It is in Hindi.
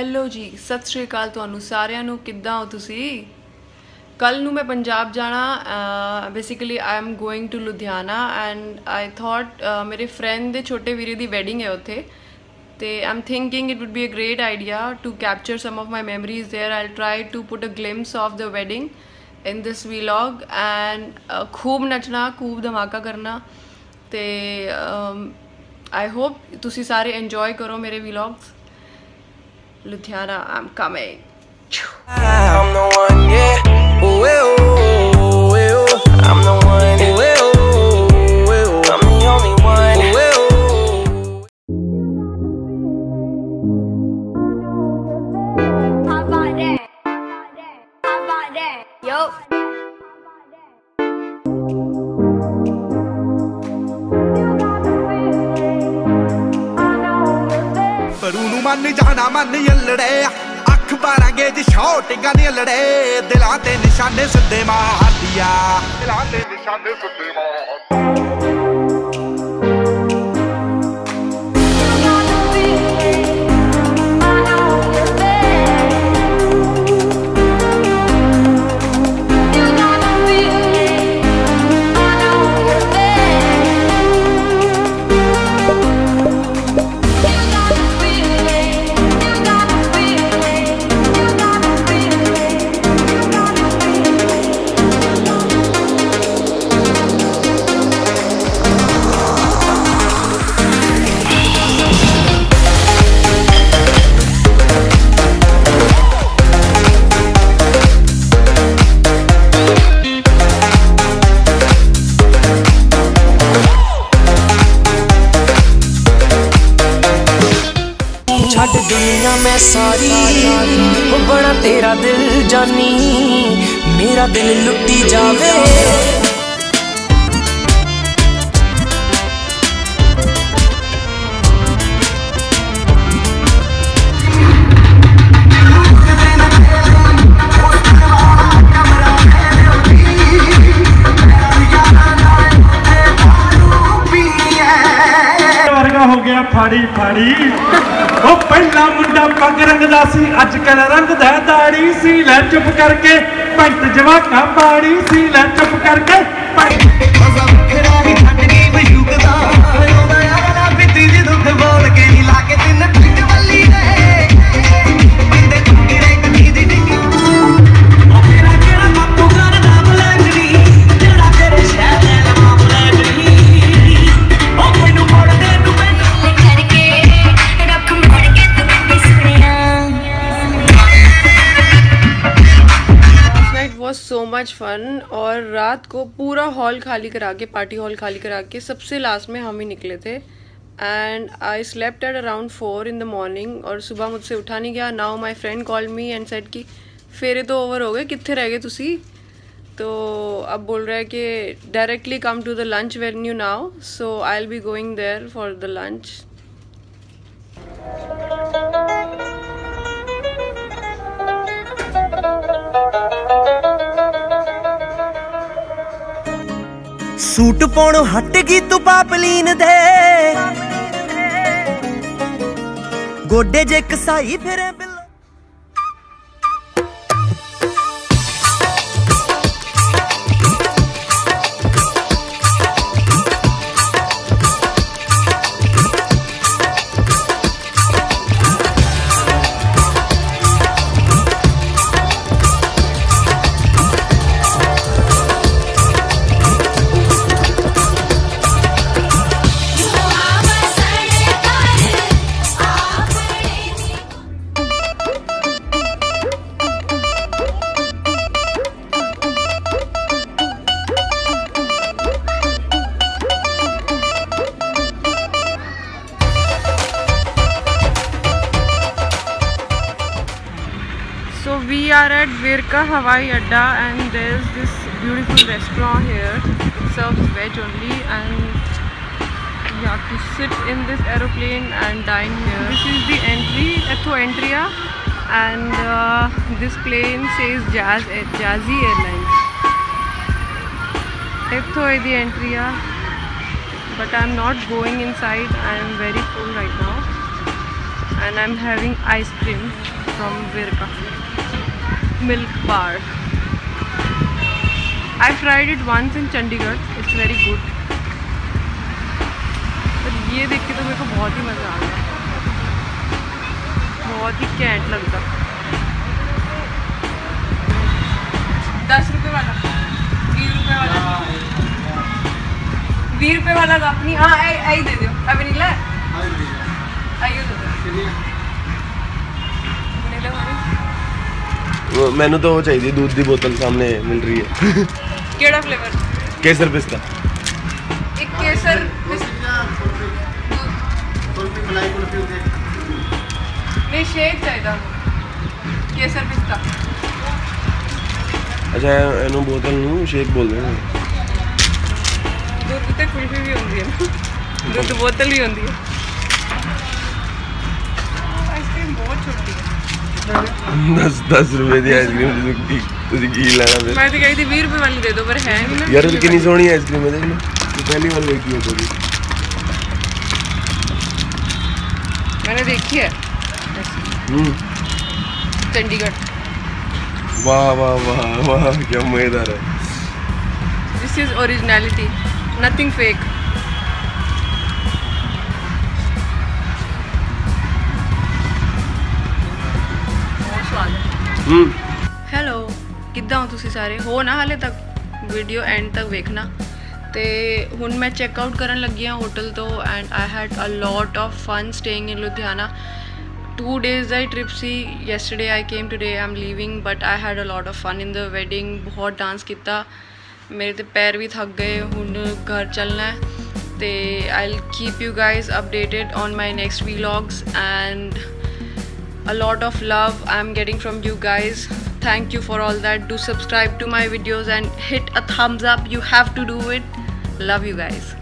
हेलो जी, सत श्री अकाल तुहानू सारियां नू। किद्दां हो तुसी? कल नू मैं पंजाब जाना, basically I am going to Ludhiana and I thought मेरे फ्रेंड दे छोटे वीरे दी वैडिंग है उत्थे, ते I am thinking it would be a great idea to capture some of my memories there. I try to put a glimpse of the wedding in this vlog and खूब नचना, खूब धमाका करना। तो आई होप तुसी सारे एंजॉय करो मेरे vlogs. Ludhiana, I am coming. मन जाना मन यलड़े अख बारा गेज शॉटिंगा ने लड़े दिलां ते निशाने सिद्धे मार दिया, दिलां ते निशाने सिद्धे मार। दुनिया में सारी वो बड़ा तेरा दिल जानी, मेरा दिल लुटी जावे। हो गया फाड़ी फाड़ी वो पहला मुंडा पग रंगदा सी, अजकल रंगदा दाड़ी सी। लै चुप करके भगत जवाका पाड़ी सी, लै चुप करके सो मच फन। और रात को पूरा हॉल खाली करा के, पार्टी हॉल खाली करा के सबसे लास्ट में हम ही निकले थे and I slept at around 4 in the morning। और सुबह मुझसे उठा नहीं गया। Now my friend call me and said कि फेरे तो ओवर हो गए, कितने रह गए तुसी? तो अब बोल रहा है कि directly come to the lunch venue now, so I will be going there for the lunch. Suit पौणो हटगी तू पापलीन दे गोडे जे कसाई फिरे Verka Hawaii Adda, and there's this beautiful restaurant here. It serves veg only, and you have to sit in this aeroplane and dine here. This is the entry, Etho Entria, and this plane says Jazzy Airlines. Etho the Entria, but I'm not going inside. I'm very full right now, and I'm having ice cream from Verka milk bar. I tried it once in Chandigarh, it's very good. पर ये देख के तो मेरे को बहुत ही मज़ा आ गया, बहुत ही कैंट लगता। 10 रुपये वाला, 20 रुपये वाला, 20 रुपये वाला तो अपनी हाँ आई दे दो। अभी निकला आइयो दे दो। मैंने तो वो चाहिए दूध की बोतल, सामने मिल रही है। केड़ा फ्लेवर? केसर पिस्ता। एक केसर नहीं शेक चाहिए, केसर पिस्ता। अच्छा एनो बोतल नहीं शेक बोल रहे हैं। दूध तो कुल्फी भी होती है, दूध बोतल भी होती है। आइसक्रीम बहुत छोटी है। 10 रुपए की आइसक्रीम तुझे घी लगा दे। मैं तो कही थी 20 रुपए वाली दे दो, पर है नहीं ना यार। कितनी सोहनी आइसक्रीम है, देख लो पहली बार देखी है थोड़ी। मैंने देखी है चंडीगढ़। वाह वाह वाह वाह क्या मजेदार है। This is originality, nothing fake. Hello किद्दां हो तुसी सारे हो ना, हाले तक वीडियो एंड तक देखना। तो हुण मैं चेकआउट करन लगी हाँ होटल तो, and I had a lot of fun staying in Ludhiana. 2 days दी trip C. Yesterday I came, today I am leaving, but I had a lot of fun in the wedding. बहुत डांस किया, मेरे तो पैर भी थक गए। हुण घर चलना है तो I keep you guys updated on my next vlogs, and a lot of love I am getting from you guys. Thank you for all that. Do subscribe to my videos and hit a thumbs up. You have to do it. Love you guys.